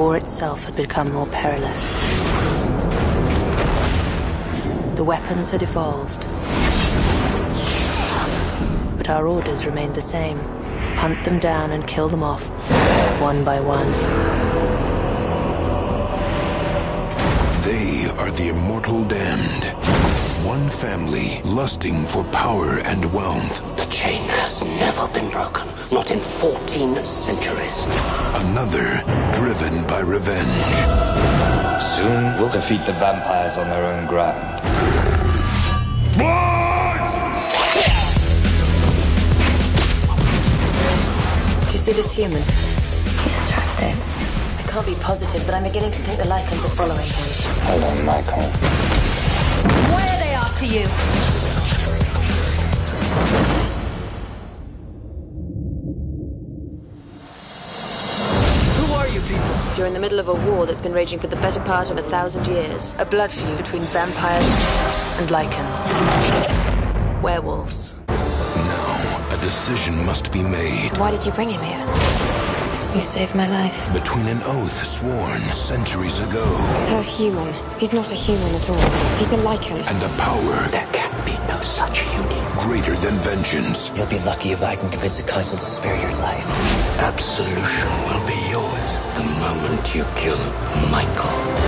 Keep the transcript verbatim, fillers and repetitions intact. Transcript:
war itself had become more perilous. The weapons had evolved, but our orders remained the same. Hunt them down and kill them off, one by one. They are the immortal damned. One family lusting for power and wealth. The chain has never been broken, not in fourteen centuries. Another driven by revenge. Soon we'll defeat the vampires on their own ground. Do you see this human? He's attractive. I can't be positive, but I'm beginning to think the Lycans are following him. Hold on, Michael. Why are they after you? Who are you people? You're in the middle of a war that's been raging for the better part of a thousand years. A blood feud between vampires and Lycans. Werewolves. Now, a decision must be made. Why did you bring him here? You saved my life. Between an oath sworn centuries ago. Her human. He's not a human at all. He's a Lycan. And a power that can be no such union. Greater than vengeance. You'll be lucky if I can convince the council to spare your life. Absolution will be yours the moment you kill Michael.